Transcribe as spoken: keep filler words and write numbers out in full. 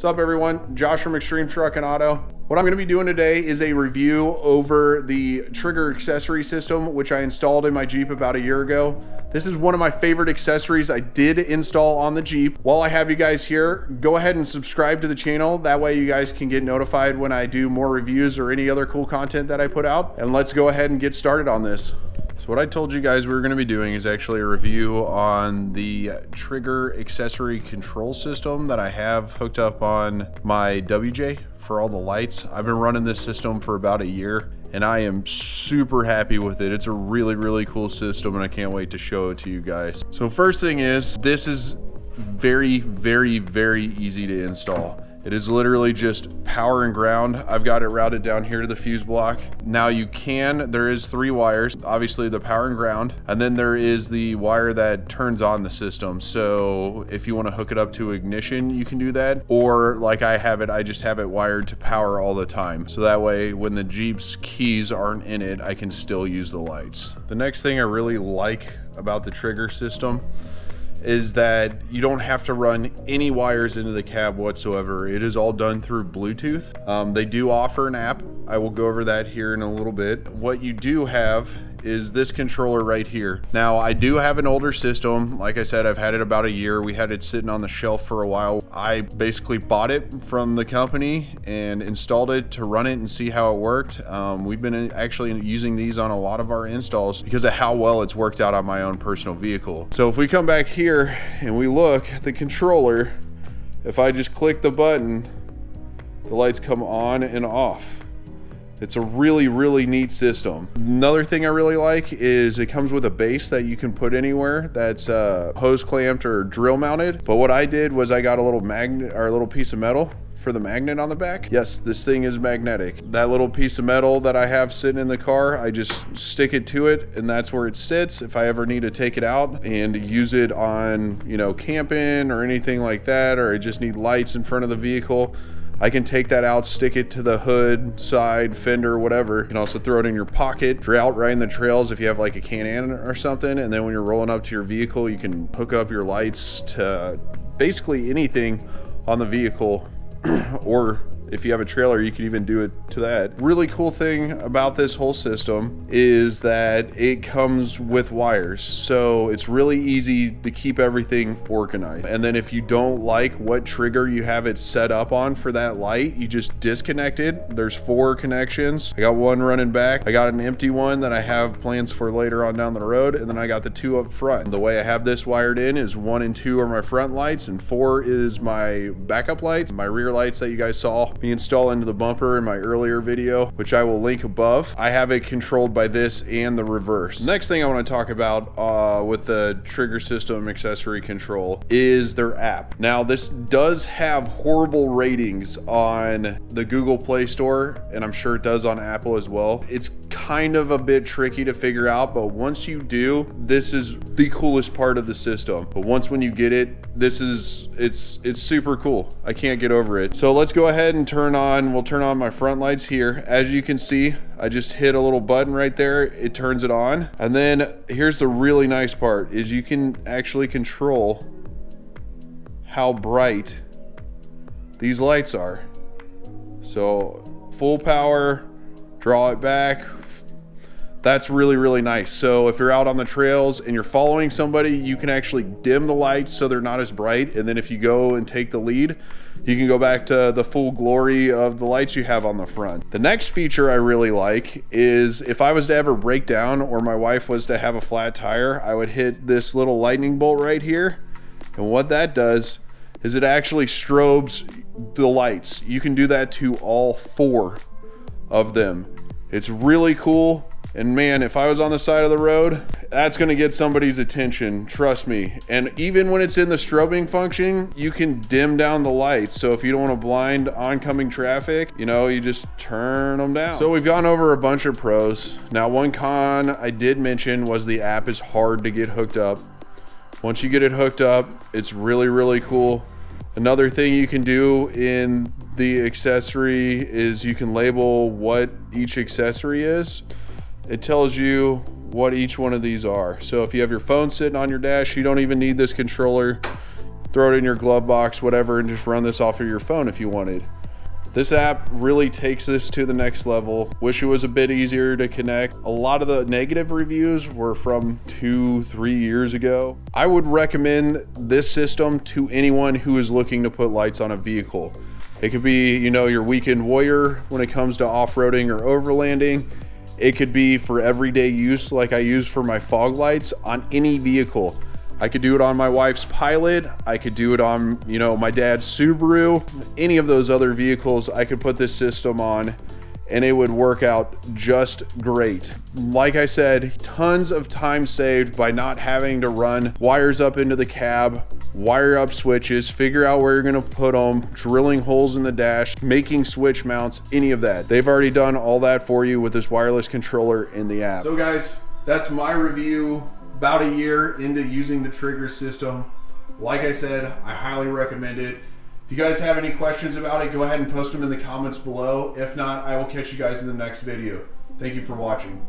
What's up everyone, Josh from Extreme Truck and Auto. What I'm gonna be doing today is a review over the Trigger accessory system, which I installed in my Jeep about a year ago. This is one of my favorite accessories I did install on the Jeep. While I have you guys here, go ahead and subscribe to the channel. That way you guys can get notified when I do more reviews or any other cool content that I put out. And let's go ahead and get started on this. So what I told you guys we were gonna be doing is actually a review on the Trigger accessory control system that I have hooked up on my W J for all the lights. I've been running this system for about a year and I am super happy with it. It's a really, really cool system and I can't wait to show it to you guys. So first thing is, this is very, very, very easy to install. It is literally just power and ground. I've got it routed down here to the fuse block. Now you can, there is three wires, obviously the power and ground, and then there is the wire that turns on the system. So if you want to hook it up to ignition, you can do that. Or like I have it, I just have it wired to power all the time. So that way when the Jeep's keys aren't in it, I can still use the lights. The next thing I really like about the Trigger system is that you don't have to run any wires into the cab whatsoever. It is all done through Bluetooth. Um, they do offer an app. I will go over that here in a little bit. What you do have is this controller right here. Now I do have an older system. Like I said, I've had it about a year. We had it sitting on the shelf for a while. I basically bought it from the company and installed it to run it and see how it worked. Um, we've been actually using these on a lot of our installs because of how well it's worked out on my own personal vehicle. So if we come back here and we look at the controller, if I just click the button, the lights come on and off. It's a really, really neat system. Another thing I really like is it comes with a base that you can put anywhere that's uh, hose clamped or drill mounted. But what I did was I got a little magnet or a little piece of metal for the magnet on the back. Yes, this thing is magnetic. That little piece of metal that I have sitting in the car, I just stick it to it and that's where it sits if I ever need to take it out and use it on, you know, camping or anything like that, or I just need lights in front of the vehicle. I can take that out, stick it to the hood, side, fender, whatever. You can also throw it in your pocket. If you're out riding the trails, if you have like a Can-Am or something, and then when you're rolling up to your vehicle, you can hook up your lights to basically anything on the vehicle. Or if you have a trailer, you can even do it to that. Really cool thing about this whole system is that it comes with wires. So it's really easy to keep everything organized. And then if you don't like what trigger you have it set up on for that light, you just disconnect it. There's four connections. I got one running back. I got an empty one that I have plans for later on down the road. And then I got the two up front. The way I have this wired in is one and two are my front lights and four is my backup lights, my rear lights that you guys saw me install into the bumper in my earlier video, which I will link above. I have it controlled by this and the reverse. Next thing I want to talk about uh, with the Trigger system accessory control is their app. Now this does have horrible ratings on the Google Play Store, and I'm sure it does on Apple as well. It's kind of a bit tricky to figure out, but once you do, this is the coolest part of the system. But once when you get it, this is, it's, it's super cool. I can't get over it. So let's go ahead and turn on, we'll turn on my front lights here. As you can see, I just hit a little button right there. It turns it on. And then here's the really nice part is you can actually control how bright these lights are. So full power, draw it back. That's really, really nice. So if you're out on the trails and you're following somebody, you can actually dim the lights so they're not as bright. And then if you go and take the lead, you can go back to the full glory of the lights you have on the front. The next feature I really like is if I was to ever break down or my wife was to have a flat tire, I would hit this little lightning bolt right here. And what that does is it actually strobes the lights. You can do that to all four of them. It's really cool. And man, if I was on the side of the road, that's gonna get somebody's attention, trust me. And even when it's in the strobing function, you can dim down the lights. So if you don't wanna blind oncoming traffic, you know, you just turn them down. So we've gone over a bunch of pros. Now one con I did mention was the app is hard to get hooked up. Once you get it hooked up, it's really, really cool. Another thing you can do in the accessory is you can label what each accessory is. It tells you what each one of these are. So if you have your phone sitting on your dash, you don't even need this controller. throw it in your glove box, whatever, and just run this off of your phone if you wanted. This app really takes this to the next level. Wish it was a bit easier to connect. A lot of the negative reviews were from two, three years ago. I would recommend this system to anyone who is looking to put lights on a vehicle. It could be, you know, your weekend warrior when it comes to off-roading or overlanding. It could be for everyday use, like I use for my fog lights on any vehicle. I could do it on my wife's Pilot. I could do it on, you know, my dad's Subaru. Any of those other vehicles, I could put this system on and it would work out just great. Like I said, tons of time saved by not having to run wires up into the cab, wire up switches, figure out where you're gonna put them, drilling holes in the dash, making switch mounts, any of that. They've already done all that for you with this wireless controller in the app. So guys, that's my review. About a year into using the Trigger system. Like I said, I highly recommend it. If you guys have any questions about it, go ahead and post them in the comments below. If not, I will catch you guys in the next video. Thank you for watching.